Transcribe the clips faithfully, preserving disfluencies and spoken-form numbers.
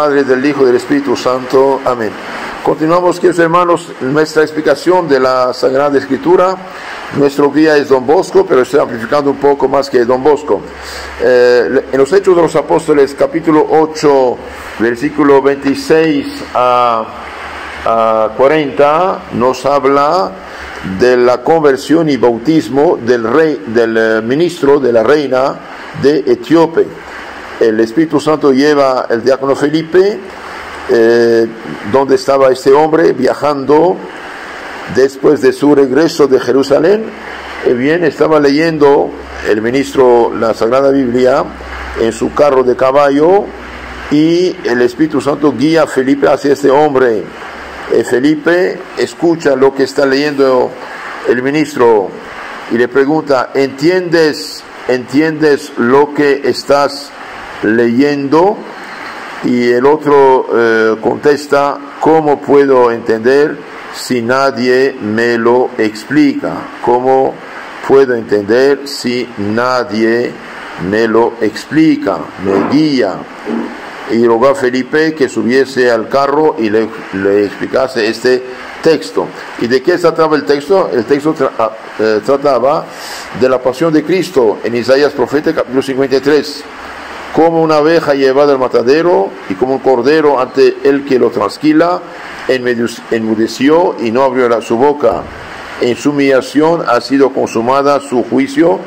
Padre, del Hijo y del Espíritu Santo. Amén. Continuamos, queridos hermanos, nuestra explicación de la Sagrada Escritura. Nuestro guía es Don Bosco, pero estoy amplificando un poco más que Don Bosco. Eh, en los Hechos de los Apóstoles, capítulo ocho, versículo veintiséis a, a cuarenta, nos habla de la conversión y bautismo del rey, del ministro de la reina de Etiopía. El Espíritu Santo lleva el diácono Felipe, Eh, donde estaba este hombre viajando después de su regreso de Jerusalén. Eh bien, estaba leyendo el ministro la Sagrada Biblia en su carro de caballo, y el Espíritu Santo guía a Felipe hacia este hombre. Eh, Felipe escucha lo que está leyendo el ministro y le pregunta: ¿Entiendes, entiendes lo que estás leyendo? Y el otro eh, contesta: ¿cómo puedo entender si nadie me lo explica? ¿Cómo puedo entender si nadie me lo explica, me guía? Y rogó a Felipe que subiese al carro y le, le explicase este texto. ¿Y de qué trataba el texto? El texto tra eh, trataba de la pasión de Cristo en Isaías profeta, capítulo cincuenta y tres. Como una oveja llevada al matadero y como un cordero ante el que lo trasquila, enmudeció y no abrió la, su boca. En su humillación ha sido consumada su juicio,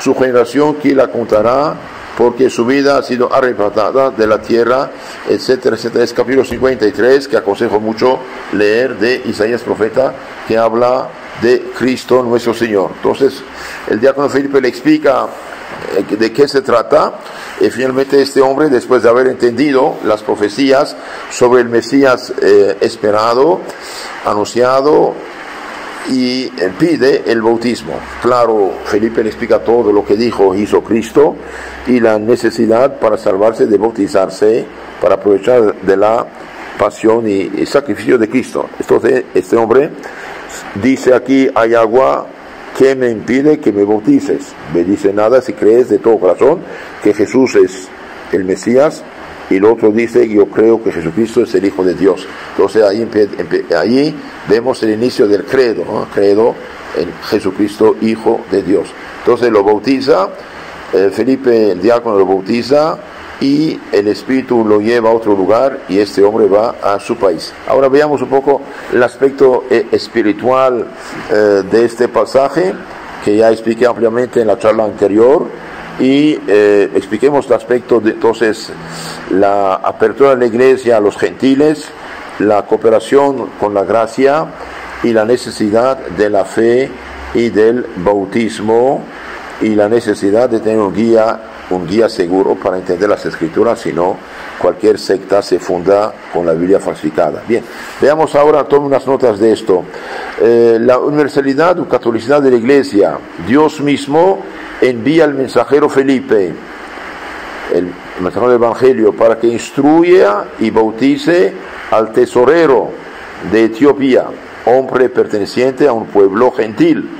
su generación que la contará, porque su vida ha sido arrebatada de la tierra, etcétera, etcétera. Es capítulo cincuenta y tres, que aconsejo mucho leer, de Isaías profeta, que habla de Cristo nuestro Señor. Entonces, el diácono Felipe le explica de qué se trata, y finalmente este hombre, después de haber entendido las profecías sobre el Mesías eh, esperado, anunciado, y eh, pide el bautismo. Claro, Felipe le explica todo lo que dijo, hizo Cristo, y la necesidad para salvarse de bautizarse, para aprovechar de la pasión y, y sacrificio de Cristo. Entonces este hombre dice: aquí hay agua, ¿qué me impide que me bautices? Me dice: nada, si crees de todo corazón que Jesús es el Mesías. Y el otro dice: yo creo que Jesucristo es el Hijo de Dios. Entonces ahí, ahí vemos el inicio del credo, ¿no? Credo en Jesucristo, Hijo de Dios. Entonces lo bautiza, eh, Felipe el diácono lo bautiza, y el Espíritu lo lleva a otro lugar, y este hombre va a su país. Ahora veamos un poco el aspecto espiritual eh, de este pasaje, que ya expliqué ampliamente en la charla anterior, y eh, expliquemos el aspecto de, entonces, la apertura de la iglesia a los gentiles, la cooperación con la gracia y la necesidad de la fe y del bautismo, y la necesidad de tener un guía, un guía seguro para entender las escrituras, si no, cualquier secta se funda con la Biblia falsificada. Bien, veamos ahora, tomen unas notas de esto. Eh, la universalidad o catolicidad de la iglesia. Dios mismo envía al mensajero Felipe, el mensajero del Evangelio, para que instruya y bautice al tesorero de Etiopía, hombre perteneciente a un pueblo gentil,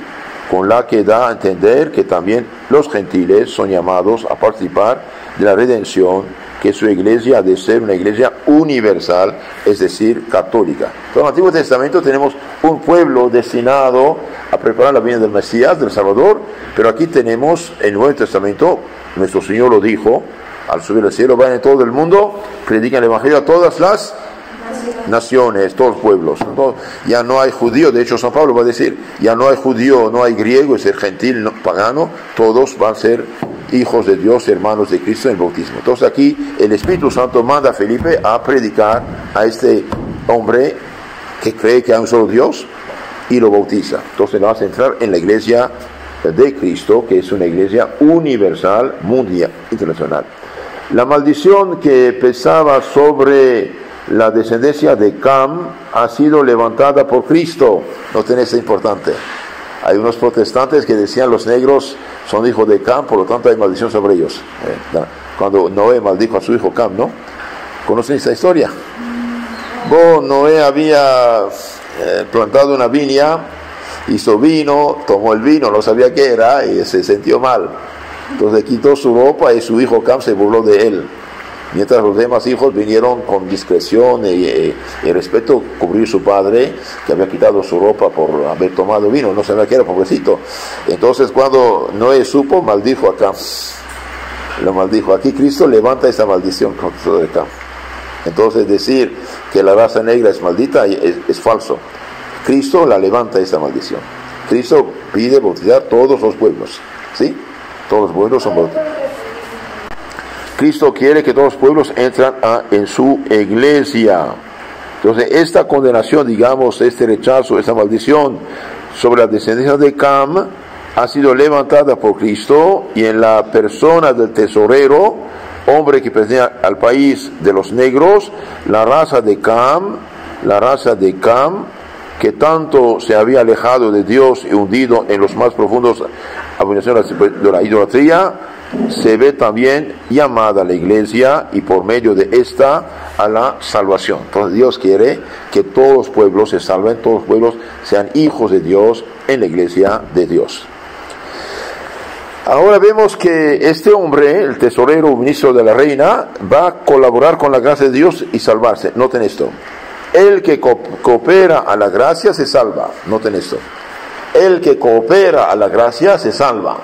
con la que da a entender que también los gentiles son llamados a participar de la redención, que su iglesia ha de ser una iglesia universal, es decir, católica. Entonces, en el Antiguo Testamento tenemos un pueblo destinado a preparar la venida del Mesías, del Salvador, pero aquí tenemos el Nuevo Testamento. Nuestro Señor lo dijo: al subir al cielo, vayan en todo el mundo, predican el Evangelio a todas las naciones, todos los pueblos. Entonces, ya no hay judío. De hecho, San Pablo va a decir: ya no hay judío, no hay griego, es el gentil, no, pagano, todos van a ser hijos de Dios, hermanos de Cristo en el bautismo. Entonces aquí el Espíritu Santo manda a Felipe a predicar a este hombre que cree que hay un solo Dios, y lo bautiza. Entonces lo hace entrar en la iglesia de Cristo, que es una iglesia universal, mundial, internacional. La maldición que pesaba sobre la descendencia de Cam ha sido levantada por Cristo. Noten esto importante. Hay unos protestantes que decían: los negros son hijos de Cam, por lo tanto hay maldición sobre ellos. Eh, cuando Noé maldijo a su hijo Cam, ¿no? ¿Conocen esta historia? Bueno, Noé había eh, plantado una viña, hizo vino, tomó el vino, no sabía qué era, y se sintió mal. Entonces quitó su ropa, y su hijo Cam se burló de él. mientras los demás hijos vinieron con discreción y, y, y respeto cubrir su padre, que había quitado su ropa por haber tomado vino, no sabía que era, pobrecito. Entonces cuando Noé supo, maldijo a Cam, lo maldijo. Aquí Cristo levanta esa maldición contra Cam. Entonces decir que la raza negra es maldita es, es falso. Cristo la levanta esa maldición. Cristo pide bautizar todos los pueblos, ¿sí? Todos los pueblos son bautizados. Cristo quiere que todos los pueblos entren a, en su iglesia. Entonces esta condenación, digamos, este rechazo, esta maldición sobre la descendencia de Cam ha sido levantada por Cristo y en la persona del tesorero, hombre que pertenece al país de los negros, la raza de Cam, la raza de Cam, que tanto se había alejado de Dios y hundido en los más profundos abominaciones de la idolatría, se ve también llamada a la iglesia y por medio de esta a la salvación. Entonces Dios quiere que todos los pueblos se salven, todos los pueblos sean hijos de Dios en la iglesia de Dios. Ahora vemos que este hombre, el tesorero, ministro de la reina, va a colaborar con la gracia de Dios y salvarse. Noten esto. El que coopera a la gracia se salva. Noten esto. El que coopera a la gracia se salva.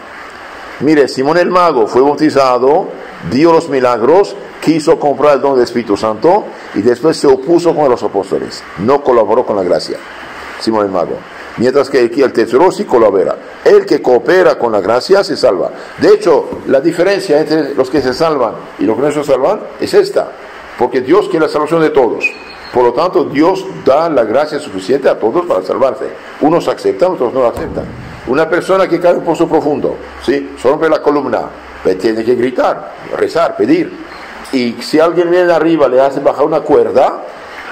Mire, Simón el Mago fue bautizado, dio los milagros, quiso comprar el don del Espíritu Santo y después se opuso con los apóstoles. No colaboró con la gracia. Simón el Mago. Mientras que aquí el tesorero sí colabora. El que coopera con la gracia se salva. De hecho, la diferencia entre los que se salvan y los que no se salvan es esta. Porque Dios quiere la salvación de todos. Por lo tanto, Dios da la gracia suficiente a todos para salvarse. Unos aceptan, otros no la aceptan. Una persona que cae en un pozo profundo, ¿sí? Se rompe la columna, pues tiene que gritar, rezar, pedir. Y si alguien viene de arriba, le hace bajar una cuerda,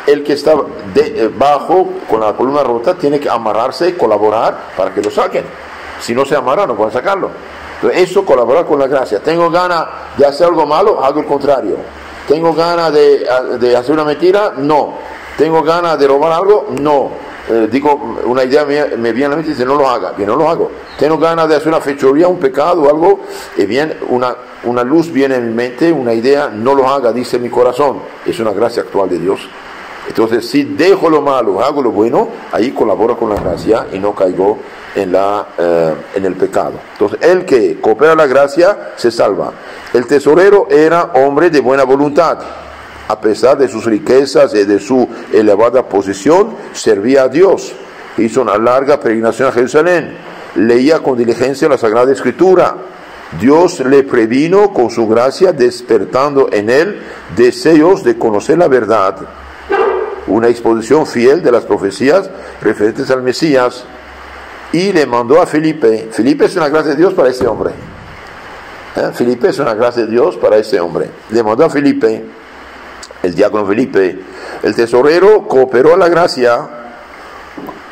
el que está debajo con la columna rota tiene que amarrarse, colaborar para que lo saquen. Si no se amarra, no pueden sacarlo. Entonces, eso, colaborar con la gracia. Tengo ganas de hacer algo malo, hago el contrario. Tengo ganas de, de hacer una mentira, no. Tengo ganas de robar algo, no. Eh, digo, una idea mía, me viene a la mente y dice, no lo haga, bien, no lo hago. Tengo ganas de hacer una fechoría, un pecado o algo, y bien, una, una luz viene en mi mente, una idea, no lo haga, dice mi corazón. Es una gracia actual de Dios. Entonces, si dejo lo malo, hago lo bueno, ahí colaboro con la gracia y no caigo en, la, eh, en el pecado. Entonces, el que coopera la gracia se salva. El tesorero era hombre de buena voluntad. A pesar de sus riquezas y de su elevada posición, servía a Dios. Hizo una larga peregrinación a Jerusalén. Leía con diligencia la Sagrada Escritura. Dios le previno con su gracia, despertando en él deseos de conocer la verdad. Una exposición fiel de las profecías referentes al Mesías, y le mandó a Felipe. Felipe es una gracia de Dios para este hombre. ¿Eh? Felipe es una gracia de Dios para este hombre. Le mandó a Felipe, el diácono Felipe. El tesorero cooperó a la gracia,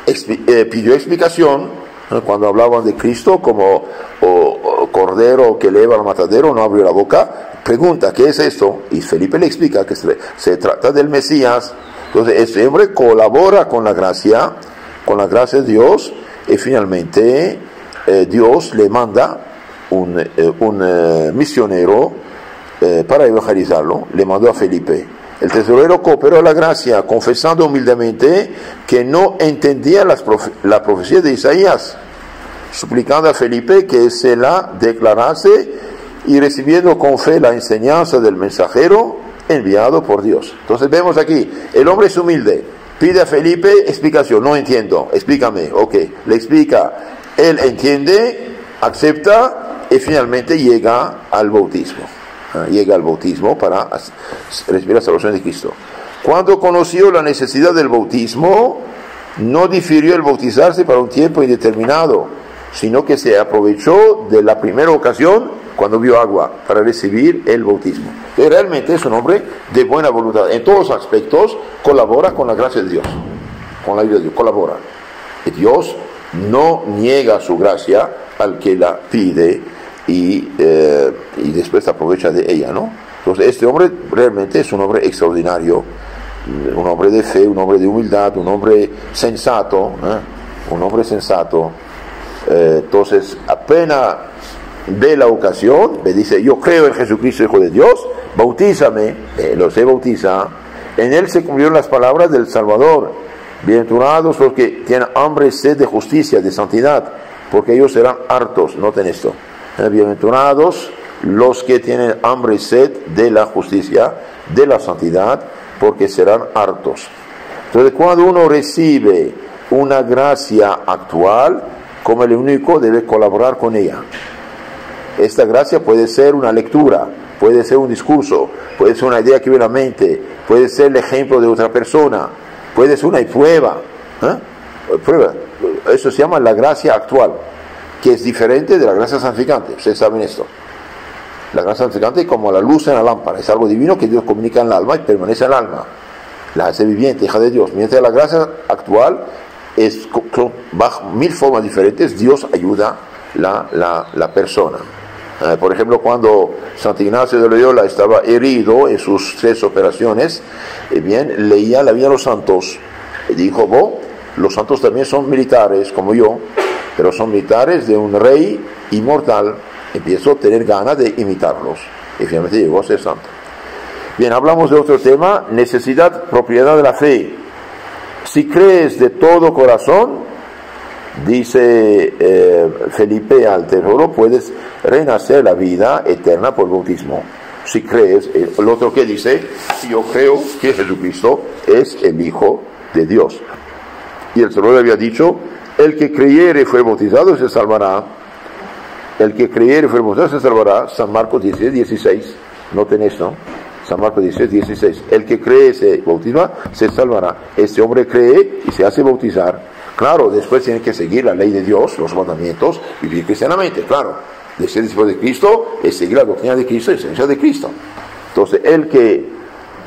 expi- eh, pidió explicación, ¿no? Cuando hablaban de Cristo como o, o cordero que lleva al matadero, no abrió la boca, pregunta, ¿qué es esto? Y Felipe le explica que se, se trata del Mesías. Entonces, este hombre colabora con la gracia, con la gracia de Dios, y finalmente eh, Dios le manda un, eh, un eh, misionero eh, para evangelizarlo, le mandó a Felipe. El tesorero cooperó a la gracia, confesando humildemente que no entendía las profe- la profecía de Isaías, suplicando a Felipe que se la declarase y recibiendo con fe la enseñanza del mensajero enviado por Dios. Entonces vemos aquí, el hombre es humilde, pide a Felipe explicación, no entiendo, explícame, ok, le explica, él entiende, acepta y finalmente llega al bautismo, ¿eh? llega al bautismo para recibir la salvación de Cristo. Cuando conoció la necesidad del bautismo, no difirió el bautizarse para un tiempo indeterminado, sino que se aprovechó de la primera ocasión cuando vio agua para recibir el bautismo. Y realmente es un hombre de buena voluntad. En todos los aspectos colabora con la gracia de Dios. Con la ayuda de Dios, colabora. Y Dios no niega su gracia al que la pide y, eh, y después aprovecha de ella, ¿no? Entonces este hombre realmente es un hombre extraordinario. Un hombre de fe, un hombre de humildad, un hombre sensato, ¿eh? Un hombre sensato. Eh, entonces apenas de la ocasión, le dice, yo creo en Jesucristo, Hijo de Dios, bautízame, eh, los se bautiza, en él se cumplieron las palabras del Salvador. Bienaventurados los que tienen hambre y sed de justicia, de santidad, porque ellos serán hartos. Noten esto. Bienaventurados los que tienen hambre y sed de la justicia, de la santidad, porque serán hartos. Entonces, cuando uno recibe una gracia actual, como el único, debe colaborar con ella. Esta gracia puede ser una lectura, puede ser un discurso, puede ser una idea que viene a la mente, puede ser el ejemplo de otra persona, puede ser una prueba, ¿eh? prueba. Eso se llama la gracia actual, que es diferente de la gracia santificante. Ustedes saben esto. La gracia santificante es como la luz en la lámpara, es algo divino que Dios comunica en el alma y permanece en el alma, la hace viviente, hija de Dios. Mientras la gracia actual es bajo mil formas diferentes, Dios ayuda la, la, la persona. Eh, por ejemplo, cuando Santo Ignacio de Loyola estaba herido en sus tres operaciones, eh bien, leía la vida de los santos y dijo: oh, los santos también son militares como yo, pero son militares de un rey inmortal. Empiezo a tener ganas de imitarlos y finalmente llegó a ser santo. Bien, hablamos de otro tema: necesidad, propiedad de la fe. Si crees de todo corazón, dice eh, Felipe al Tesoro, puedes renacer la vida eterna por bautismo. Si crees, el otro que dice: yo creo que Jesucristo es el Hijo de Dios. Y el Tesoro había dicho: el que creyere y fue bautizado se salvará. El que creyere y fue bautizado se salvará. San Marcos dieciséis, dieciséis. No tenés, ¿no? San Marcos dieciséis, dieciséis. El que cree y se bautiza se salvará. Este hombre cree y se hace bautizar. Claro, después tiene que seguir la ley de Dios, los mandamientos, vivir cristianamente, claro. De ser discípulo de Cristo es seguir la doctrina de Cristo y la enseñanza de Cristo. Entonces, el que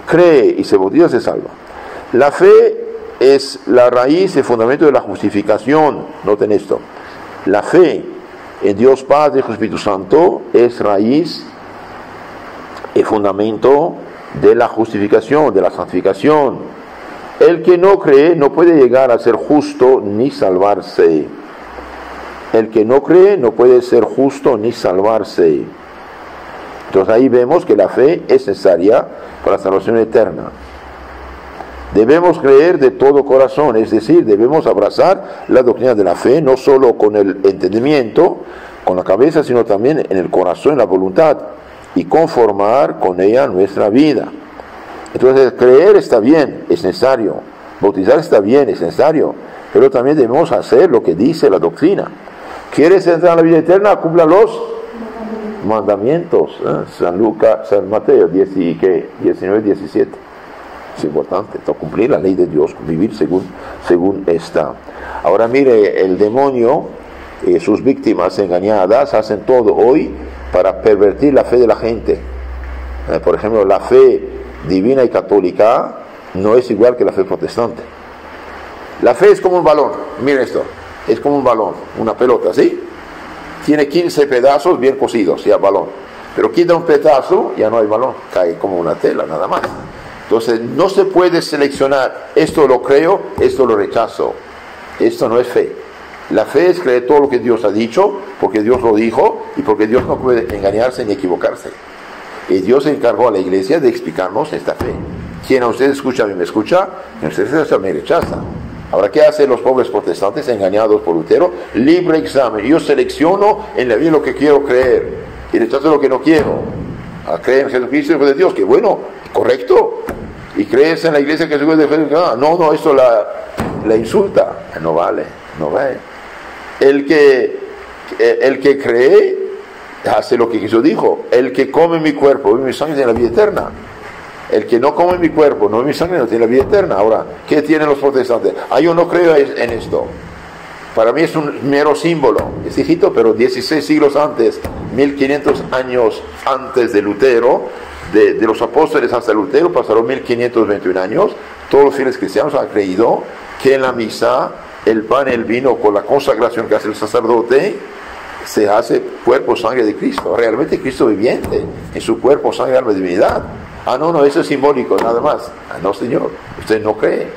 cree y se bautiza se salva. La fe es la raíz y el fundamento de la justificación. Noten esto. La fe en Dios Padre y Espíritu Santo es raíz y fundamento de la justificación, de la santificación. El que no cree no puede llegar a ser justo ni salvarse. El que no cree no puede ser justo ni salvarse. Entonces ahí vemos que la fe es necesaria para la salvación eterna. Debemos creer de todo corazón, es decir, debemos abrazar la doctrina de la fe, no solo con el entendimiento, con la cabeza, sino también en el corazón, en la voluntad, y conformar con ella nuestra vida. Entonces, creer está bien, es necesario. Bautizar está bien, es necesario. Pero también debemos hacer lo que dice la doctrina. ¿Quieres entrar a la vida eterna? Cumpla los mandamientos. ¿eh? San Lucas, San Mateo diecinueve, diecisiete. Es importante. Entonces, cumplir la ley de Dios, vivir según, según está. Ahora mire, el demonio y sus víctimas engañadas hacen todo hoy para pervertir la fe de la gente. ¿Eh? Por ejemplo, la fe divina y católica no es igual que la fe protestante. La fe es como un balón, miren esto, es como un balón, una pelota, ¿sí? Tiene quince pedazos bien cosidos, ya balón, pero quita un pedazo, ya no hay balón, cae como una tela, nada más. Entonces no se puede seleccionar, esto lo creo, esto lo rechazo. Esto no es fe. La fe es creer todo lo que Dios ha dicho, porque Dios lo dijo y porque Dios no puede engañarse ni equivocarse. Y Dios se encargó a la iglesia de explicarnos esta fe. Quien a usted escucha, a mí me escucha, quien a usted rechaza, me rechaza. Ahora, ¿qué hacen los pobres protestantes engañados por Lutero? Libre examen. Yo selecciono en la vida lo que quiero creer y rechazo lo que no quiero. A creer en Jesucristo, Hijo de Dios, que bueno, correcto. Y crees en la iglesia que se puede defender. No, no, esto la, la insulta. No vale, no vale. El que, el que cree hace lo que Jesús dijo: el que come mi cuerpo y mi sangre tiene la vida eterna. El que no come mi cuerpo, no mi sangre, no tiene la vida eterna. Ahora, ¿qué tienen los protestantes? Ah, yo no creo en esto, para mí es un mero símbolo. Es hijito, pero dieciséis siglos antes, mil quinientos años antes de Lutero, de, de los apóstoles hasta Lutero, pasaron mil quinientos veintiuno años. Todos los fieles cristianos han creído que en la misa el pan y el vino, con la consagración que hace el sacerdote, se hace cuerpo, sangre de Cristo, realmente Cristo viviente, en su cuerpo, sangre, alma y divinidad. Ah, no, no, eso es simbólico, nada más. Ah, no, señor, usted no cree.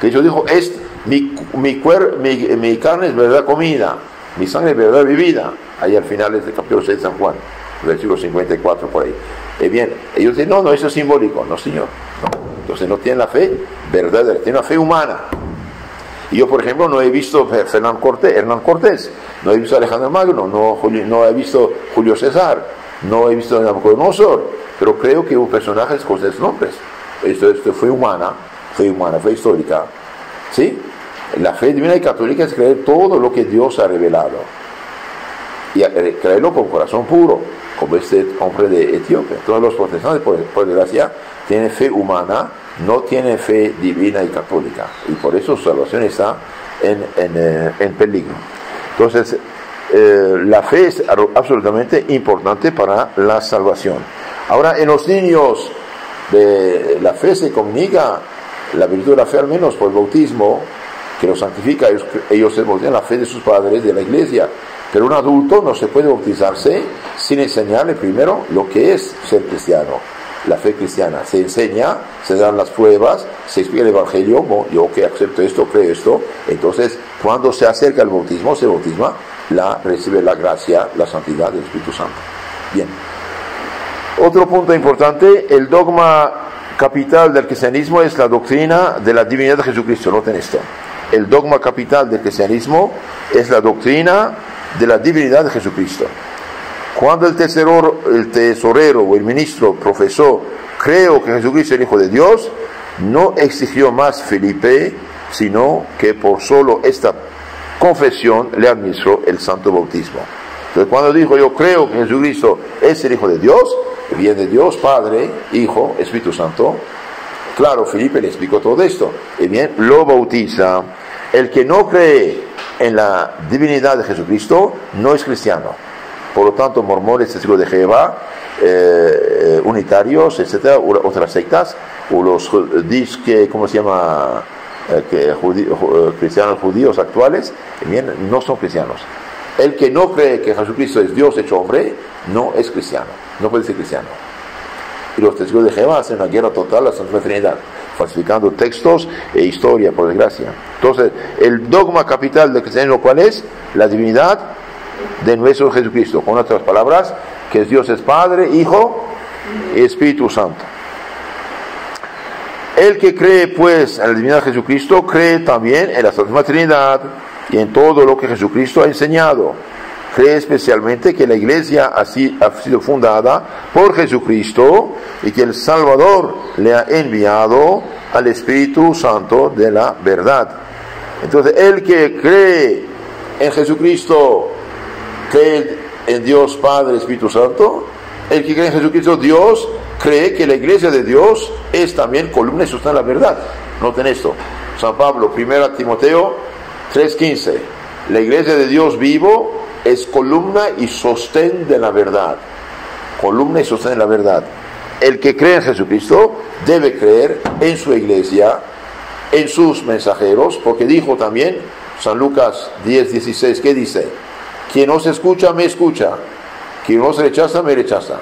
Cristo dijo: es mi, mi, cuer, mi, mi carne es verdad comida, mi sangre es verdad vivida. Ahí al final es el capítulo seis de San Juan, versículo cincuenta y cuatro, por ahí. Es bien, ellos dicen, no, no, eso es simbólico. No, señor, no. Entonces no tienen la fe verdadera, tienen la fe humana. Y yo, por ejemplo, no he visto Hernán Cortés, Hernán Cortés, no he visto Alejandro Magno, no, Julio, no he visto Julio César, no he visto Nabucodonosor, pero creo que hubo personajes con esos nombres. Esto, esto fue humana, fue humana, fue histórica. ¿Sí? La fe divina y católica es creer todo lo que Dios ha revelado. Y creerlo con corazón puro, como este hombre de Etiopía. Todos los protestantes, por, por desgracia, tienen fe humana, no tienen fe divina y católica. Y por eso su salvación está en, en, en peligro. Entonces, eh, la fe es absolutamente importante para la salvación. Ahora, en los niños, de la fe se comunica, la virtud de la fe al menos por el bautismo, que los santifica, ellos, ellos se moldean la fe de sus padres, de la iglesia. Pero un adulto no se puede bautizarse sin enseñarle primero lo que es ser cristiano, la fe cristiana. Se enseña, se dan las pruebas, se explica el evangelio, bueno, yo que acepto esto, creo esto. Entonces, cuando se acerca el bautismo, se bautisma, la recibe la gracia, la santidad del Espíritu Santo. Bien. Otro punto importante, el dogma capital del cristianismo es la doctrina de la divinidad de Jesucristo. Noten esto. El dogma capital del cristianismo es la doctrina de la divinidad de Jesucristo. Cuando el tesorero, el tesorero o el ministro profesó, creo que Jesucristo es el Hijo de Dios, no exigió más Felipe, sino que por solo esta confesión le administró el santo bautismo. Entonces, cuando dijo, yo creo que Jesucristo es el Hijo de Dios, viene de Dios, Padre, Hijo, Espíritu Santo. Claro, Felipe le explicó todo esto. Y bien, lo bautiza. El que no cree en la divinidad de Jesucristo no es cristiano. Por lo tanto, mormones, testigos de Jehová, eh, unitarios, etcétera, otras sectas, o los disque, ¿cómo se llama? Eh, que, judío, cristianos judíos actuales, bien, no son cristianos. El que no cree que Jesucristo es Dios hecho hombre, no es cristiano, no puede ser cristiano. Y los testigos de Jehová hacen una guerra total a la Santa Trinidad, falsificando textos e historia, por desgracia. Entonces, el dogma capital del cristianismo, ¿cuál es? La divinidad de nuestro Jesucristo. Con otras palabras, que Dios es Padre, Hijo y Espíritu Santo. El que cree, pues, en la divinidad de Jesucristo, cree también en la Santa Trinidad y en todo lo que Jesucristo ha enseñado. Cree especialmente que la Iglesia ha sido fundada por Jesucristo y que el Salvador le ha enviado al Espíritu Santo de la verdad. Entonces, el que cree en Jesucristo, cree en Dios Padre, Espíritu Santo. El que cree en Jesucristo, Dios, cree que la Iglesia de Dios es también columna y sustenta de la verdad. Noten esto. San Pablo, primera Timoteo tres quince. La Iglesia de Dios vivo es columna y sostén de la verdad. Columna y sostén de la verdad. El que cree en Jesucristo debe creer en su iglesia, en sus mensajeros, porque dijo también San Lucas diez dieciséis, ¿qué dice? Quien os escucha, me escucha. Quien os rechaza, me rechaza.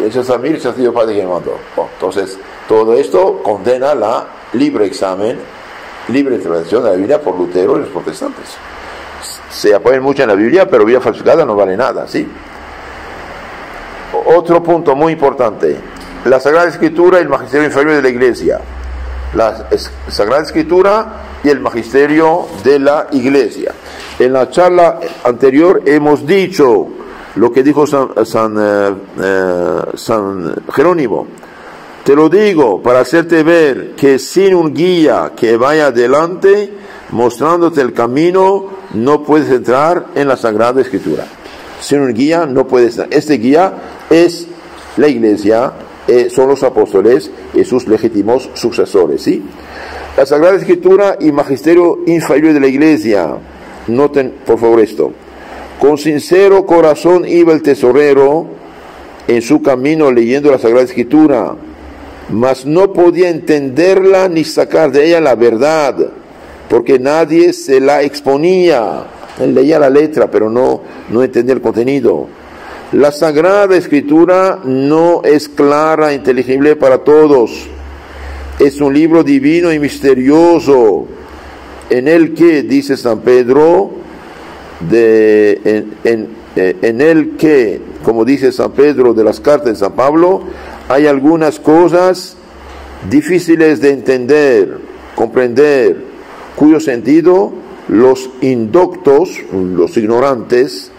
Y rechaza a mí, rechaza a Dios Padre que me mandó. Bueno, entonces, todo esto condena la libre examen, libre interpretación de la Biblia por Lutero y los protestantes. Se apoyan mucho en la Biblia, pero Biblia falsificada no vale nada, ¿sí? Otro punto muy importante. La Sagrada Escritura y el Magisterio Inferior de la Iglesia. La Sagrada Escritura y el Magisterio de la Iglesia. En la charla anterior hemos dicho lo que dijo San, San, eh, eh, San Jerónimo. Te lo digo para hacerte ver que sin un guía que vaya adelante, mostrándote el camino, no puedes entrar en la Sagrada Escritura. Sin un guía no puedes entrar. Este guía es la Iglesia, eh, son los apóstoles y sus legítimos sucesores, ¿sí? La Sagrada Escritura y Magisterio Inferior de la Iglesia. Noten, por favor, esto. Con sincero corazón iba el tesorero en su camino leyendo la Sagrada Escritura, mas no podía entenderla ni sacar de ella la verdad, porque nadie se la exponía. Él leía la letra, pero no, no entendía el contenido. La Sagrada Escritura no es clara e inteligible para todos. Es un libro divino y misterioso, en el que, dice San Pedro, de, en, en, eh, en el que, como dice San Pedro de las cartas de San Pablo, hay algunas cosas difíciles de entender, comprender, cuyo sentido los indoctos, los ignorantes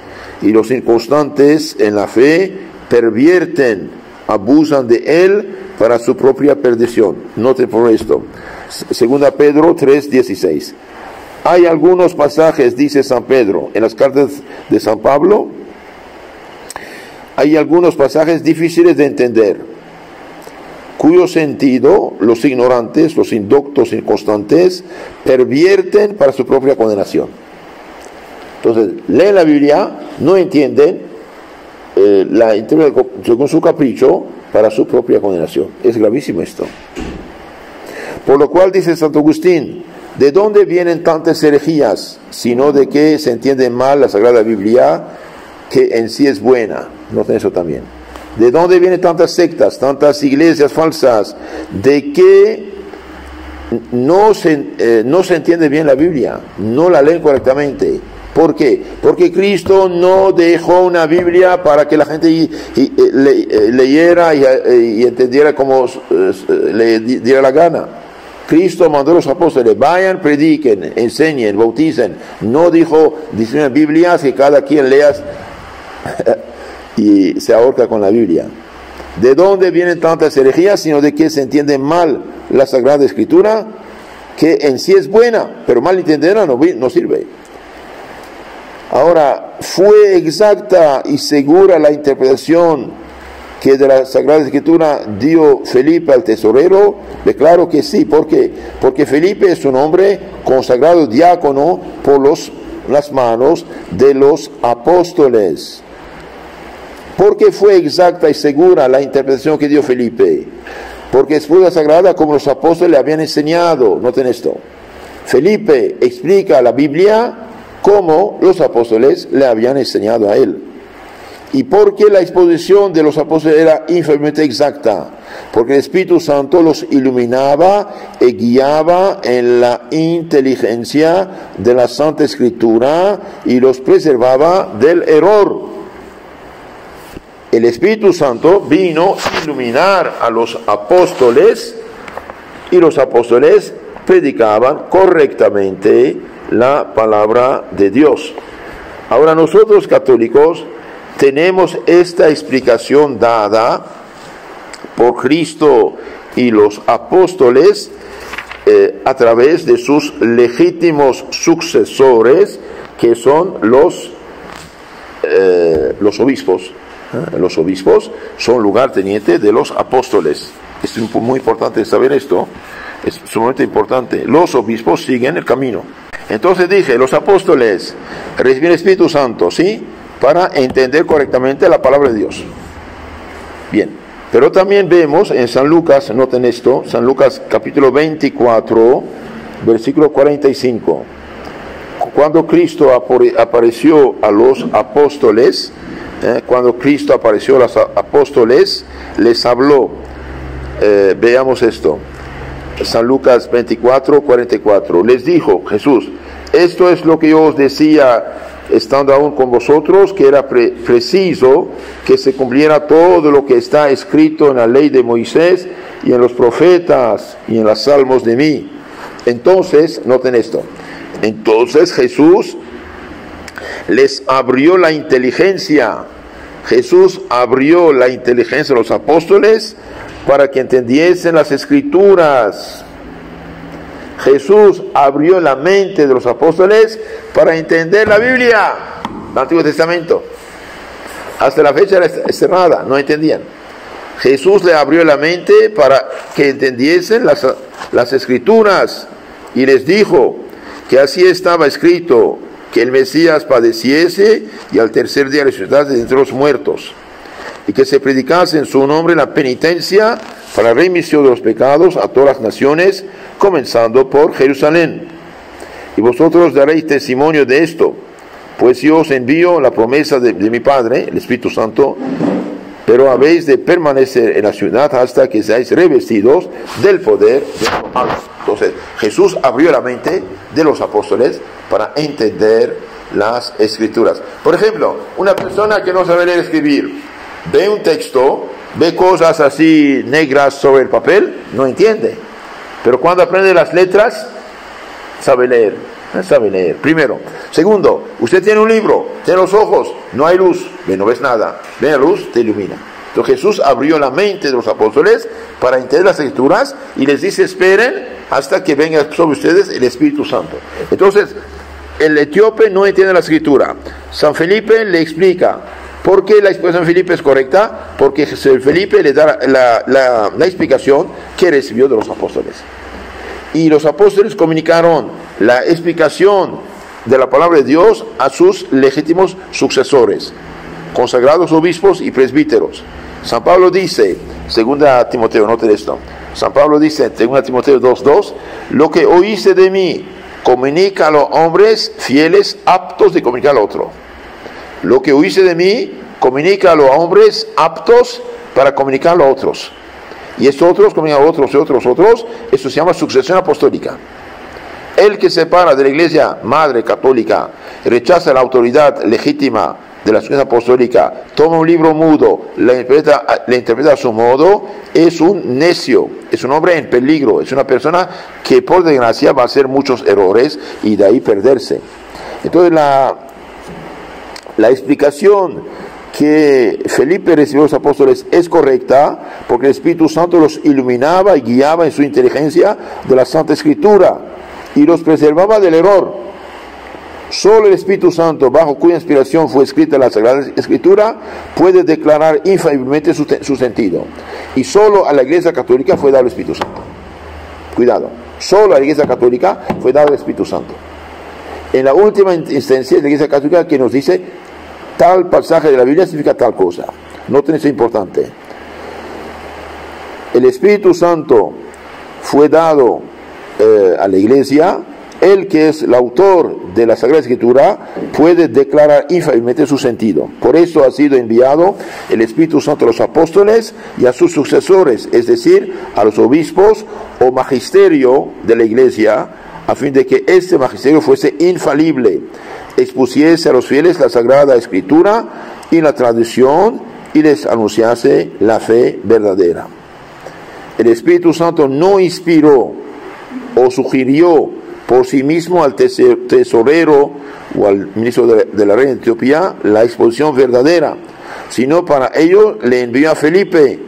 y los inconstantes en la fe pervierten, abusan de él para su propia perdición. Note por esto, Segunda Pedro tres dieciséis. Hay algunos pasajes, dice San Pedro, en las cartas de San Pablo, hay algunos pasajes difíciles de entender, cuyo sentido los ignorantes, los indoctos inconstantes, pervierten para su propia condenación. Entonces, leen la Biblia, no entienden, eh, la interpretan según su capricho para su propia condenación. Es gravísimo esto. Por lo cual dice Santo Agustín, ¿de dónde vienen tantas herejías, sino de que se entiende mal la Sagrada Biblia, que en sí es buena? Noten eso también. ¿De dónde vienen tantas sectas, tantas iglesias falsas, de que no se, eh, no se entiende bien la Biblia, no la leen correctamente? ¿Por qué? Porque Cristo no dejó una Biblia para que la gente y, y, y, le, eh, leyera y, y entendiera como eh, le diera la gana. Cristo mandó a los apóstoles, vayan, prediquen, enseñen, bauticen. No dijo, dice una Biblia, que cada quien leas y se ahorca con la Biblia. ¿De dónde vienen tantas herejías, sino de que se entiende mal la Sagrada Escritura, que en sí es buena, pero mal entenderla no, no sirve? Ahora, fue exacta y segura la interpretación que de la Sagrada Escritura dio Felipe al tesorero. Declaro que sí. ¿Por qué? Porque Felipe es un hombre consagrado diácono por los, las manos de los apóstoles. ¿Por qué fue exacta y segura la interpretación que dio Felipe? Porque expuso la Sagrada como los apóstoles le habían enseñado. Noten esto. Felipe explica la Biblia como los apóstoles le habían enseñado a él. ¿Y por qué la exposición de los apóstoles era infinitamente exacta? Porque el Espíritu Santo los iluminaba y guiaba en la inteligencia de la Santa Escritura y los preservaba del error. El Espíritu Santo vino a iluminar a los apóstoles y los apóstoles predicaban correctamente la palabra de Dios. Ahora nosotros católicos tenemos esta explicación dada por Cristo y los apóstoles eh, a través de sus legítimos sucesores, que son los, eh, los obispos. ¿Eh? Los obispos son lugartenientes de los apóstoles. Es muy importante saber esto, es sumamente importante. Los obispos siguen el camino. Entonces dije, los apóstoles reciben el Espíritu Santo, ¿sí?, para entender correctamente la palabra de Dios. Bien, pero también vemos en San Lucas, noten esto, San Lucas capítulo veinticuatro, versículo cuarenta y cinco. Cuando Cristo apareció a los apóstoles, eh, cuando Cristo apareció a los apóstoles, les habló. Eh, veamos esto. San Lucas veinticuatro, cuarenta y cuatro. Les dijo Jesús, esto es lo que yo os decía estando aún con vosotros, que era pre- preciso que se cumpliera todo lo que está escrito en la ley de Moisés y en los profetas y en los salmos de mí. Entonces, noten esto, entonces Jesús les abrió la inteligencia, Jesús abrió la inteligencia de los apóstoles para que entendiesen las Escrituras. Jesús abrió la mente de los apóstoles para entender la Biblia, el Antiguo Testamento. Hasta la fecha era cerrada, no entendían. Jesús le abrió la mente para que entendiesen las, las Escrituras y les dijo que así estaba escrito, que el Mesías padeciese y al tercer día resucitase de entre los muertos, y que se predicase en su nombre la penitencia para la remisión de los pecados a todas las naciones, comenzando por Jerusalén. Y vosotros daréis testimonio de esto, pues yo os envío la promesa de, de mi Padre, el Espíritu Santo, pero habéis de permanecer en la ciudad hasta que seáis revestidos del poder de Dios. Entonces, Jesús abrió la mente de los apóstoles para entender las Escrituras. Por ejemplo, una persona que no sabe leer y escribir, ve un texto, ve cosas así negras sobre el papel, no entiende. Pero cuando aprende las letras, sabe leer, sabe leer, primero. Segundo, usted tiene un libro, tiene los ojos, no hay luz, no ves nada, ve la luz, te ilumina. Entonces Jesús abrió la mente de los apóstoles para entender las Escrituras y les dice, esperen hasta que venga sobre ustedes el Espíritu Santo. Entonces, el etíope no entiende la Escritura. San Felipe le explica. ¿Por qué la explicación de Felipe es correcta? Porque Felipe le da la, la, la explicación que recibió de los apóstoles. Y los apóstoles comunicaron la explicación de la palabra de Dios a sus legítimos sucesores, consagrados obispos y presbíteros. San Pablo dice, Segunda Timoteo, noten esto. San Pablo dice, Segunda Timoteo dos dos, lo que oíste de mí, comunica a los hombres fieles, aptos de comunicar al otro. Lo que oíste de mí, comunica a los hombres aptos para comunicarlo a otros. Y estos otros comunican a otros, y otros, otros. Esto se llama sucesión apostólica. El que se separa de la Iglesia Madre Católica, rechaza la autoridad legítima de la sucesión apostólica, toma un libro mudo, la interpreta, la interpreta a su modo, es un necio, es un hombre en peligro, es una persona que por desgracia va a hacer muchos errores y de ahí perderse. Entonces la... La explicación que Felipe recibió de los apóstoles es correcta porque el Espíritu Santo los iluminaba y guiaba en su inteligencia de la Santa Escritura y los preservaba del error. Solo el Espíritu Santo, bajo cuya inspiración fue escrita la Sagrada Escritura, puede declarar infaliblemente su, su sentido. Y solo a la Iglesia Católica fue dado el Espíritu Santo. Cuidado, solo a la Iglesia Católica fue dado el Espíritu Santo. En la última instancia de la Iglesia Católica que nos dice tal pasaje de la Biblia significa tal cosa. Noten eso importante. El Espíritu Santo fue dado eh, a la Iglesia. Él que es el autor de la Sagrada Escritura puede declarar infaliblemente su sentido. Por eso ha sido enviado el Espíritu Santo a los apóstoles y a sus sucesores, es decir, a los obispos o magisterio de la Iglesia, a fin de que este magisterio fuese infalible, expusiese a los fieles la Sagrada Escritura y la tradición y les anunciase la fe verdadera. El Espíritu Santo no inspiró o sugirió por sí mismo al tesorero o al ministro de la reina de Etiopía la exposición verdadera, sino para ello le envió a Felipe,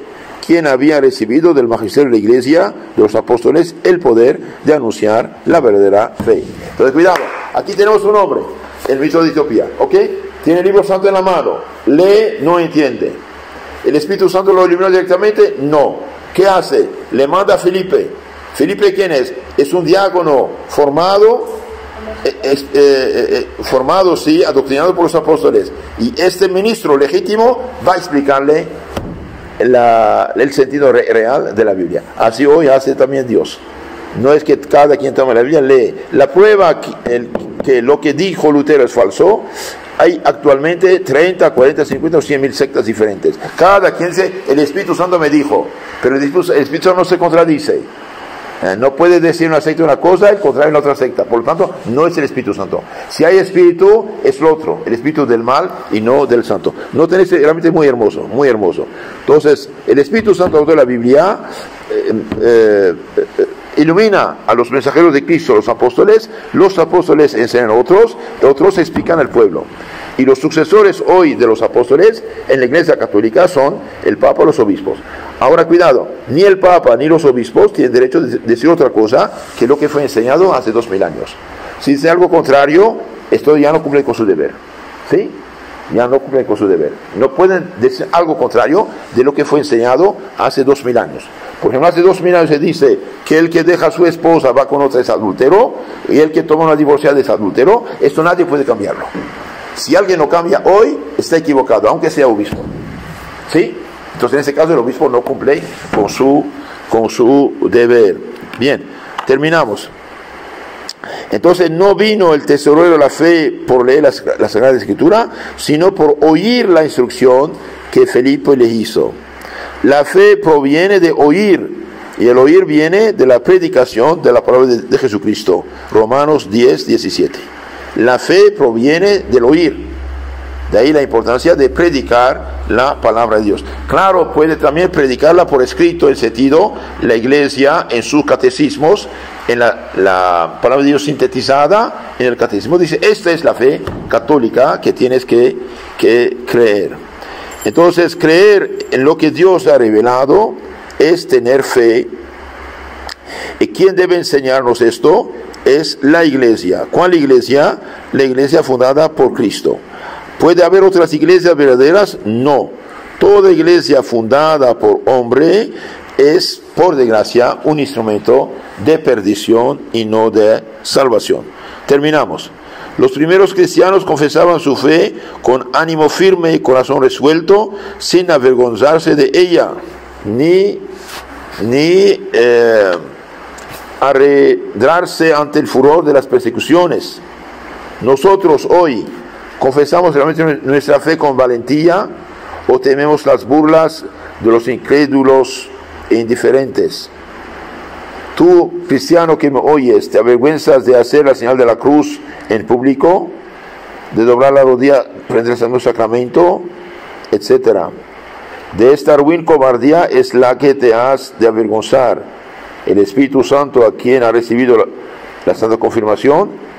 quien había recibido del magisterio de la Iglesia, de los apóstoles, el poder de anunciar la verdadera fe. Entonces, cuidado, aquí tenemos un hombre, el ministro de Etiopía, ¿ok? Tiene el libro santo en la mano, lee, no entiende. ¿El Espíritu Santo lo eliminó directamente? No. ¿Qué hace? Le manda a Felipe. ¿Felipe quién es? Es un diácono formado, eh, eh, eh, formado, sí, adoctrinado por los apóstoles. Y este ministro legítimo va a explicarle La, el sentido re, real de la Biblia. Así hoy hace también Dios. No es que cada quien toma la Biblia, lee. La prueba que, el, que lo que dijo Lutero es falso, hay actualmente treinta, cuarenta, cincuenta o cien mil sectas diferentes. Cada quien dice, el Espíritu Santo me dijo, pero el Espíritu, el Espíritu Santo no se contradice. Eh, no puede decir una secta una cosa, el contrario en otra secta. Por lo tanto, no es el Espíritu Santo. Si hay Espíritu, es lo otro, el Espíritu del mal y no del Santo. No tenéis, realmente muy hermoso, muy hermoso. Entonces, el Espíritu Santo, autor de la Biblia, eh, eh, eh, ilumina a los mensajeros de Cristo, los apóstoles. Los apóstoles enseñan a otros, otros explican al pueblo. Y los sucesores hoy de los apóstoles en la Iglesia Católica son el Papa y los obispos. Ahora, cuidado, ni el Papa ni los obispos tienen derecho de decir otra cosa que lo que fue enseñado hace dos mil años. Si dice algo contrario, esto ya no cumple con su deber. ¿Sí? Ya no cumple con su deber. No pueden decir algo contrario de lo que fue enseñado hace dos mil años. Por ejemplo, hace dos mil años se dice que el que deja a su esposa va con otra es adúltero y el que toma una divorciada es adúltero. Esto nadie puede cambiarlo. Si alguien lo cambia hoy, está equivocado, aunque sea obispo. ¿Sí? Entonces, en ese caso, el obispo no cumple con su, con su deber. Bien, terminamos. Entonces, no vino el tesorero de la fe por leer la, la Sagrada Escritura, sino por oír la instrucción que Felipe les hizo. La fe proviene de oír, y el oír viene de la predicación de la palabra de, de Jesucristo. Romanos diez, diecisiete. La fe proviene del oír. De ahí la importancia de predicar la palabra de Dios. Claro, puede también predicarla por escrito, en sentido, la Iglesia en sus catecismos, en la, la palabra de Dios sintetizada, en el catecismo dice, esta es la fe católica que tienes que, que creer. Entonces, creer en lo que Dios ha revelado es tener fe. ¿Y quién debe enseñarnos esto? Es la Iglesia. ¿Cuál Iglesia? La Iglesia fundada por Cristo. ¿Puede haber otras iglesias verdaderas? No. Toda iglesia fundada por hombre es, por desgracia, un instrumento de perdición y no de salvación. Terminamos. Los primeros cristianos confesaban su fe con ánimo firme y corazón resuelto, sin avergonzarse de ella, ni, ni eh, arredrarse ante el furor de las persecuciones. Nosotros hoy confesamos realmente nuestra fe con valentía, o tememos las burlas de los incrédulos e indiferentes. Tú, cristiano que me oyes, ¿te avergüenzas de hacer la señal de la cruz en público, de doblar la rodilla frente al Santo Sacramento, etcétera? De esta ruin cobardía es la que te has de avergonzar. El Espíritu Santo, a quien ha recibido la, la Santa Confirmación,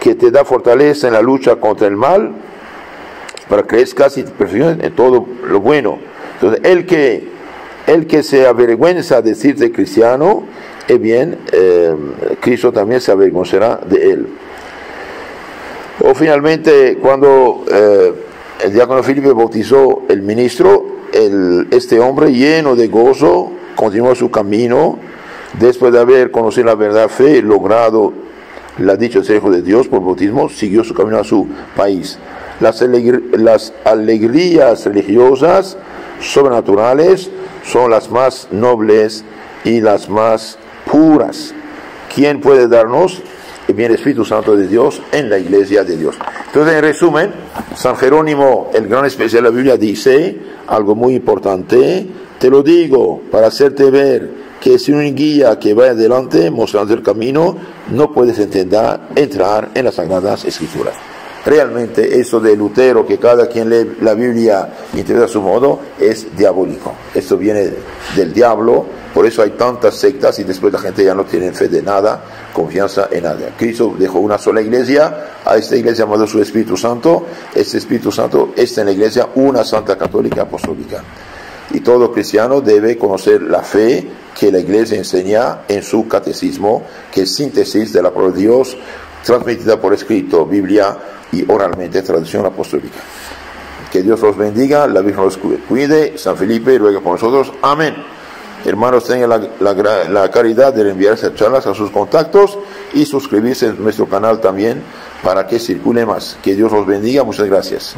que te da fortaleza en la lucha contra el mal, para que crezcas y te perfecciones en todo lo bueno. Entonces, el que, el que se avergüenza de decirte cristiano, eh bien, eh, Cristo también se avergonzará de él. O finalmente, cuando eh, el diácono Felipe bautizó el ministro, el, este hombre lleno de gozo continuó su camino, después de haber conocido la verdad, fe, logrado la dicha del Hijo de Dios por bautismo, siguió su camino a su país. Las, alegr las alegrías religiosas sobrenaturales son las más nobles y las más puras. ¿Quién puede darnos? El bien Espíritu Santo de Dios en la Iglesia de Dios. Entonces, en resumen, San Jerónimo, el gran especialista de la Biblia, dice algo muy importante: te lo digo para hacerte ver que sin un guía que vaya adelante mostrando el camino, no puedes entender, entrar en las Sagradas Escrituras. Realmente eso de Lutero, que cada quien lee la Biblia interpreta a su modo, es diabólico. Esto viene del diablo, por eso hay tantas sectas y después la gente ya no tiene fe de nada, confianza en nada. Cristo dejó una sola iglesia, a esta iglesia mandó su Espíritu Santo, este Espíritu Santo está en la iglesia, una santa católica apostólica. Y todo cristiano debe conocer la fe que la Iglesia enseña en su catecismo, que es síntesis de la palabra de Dios, transmitida por escrito, Biblia y oralmente, tradición apostólica. Que Dios los bendiga, la Virgen los cuide, San Felipe ruega por nosotros. Amén. Hermanos, tengan la, la, la caridad de enviar estas charlas a sus contactos y suscribirse a nuestro canal también para que circule más. Que Dios los bendiga, muchas gracias.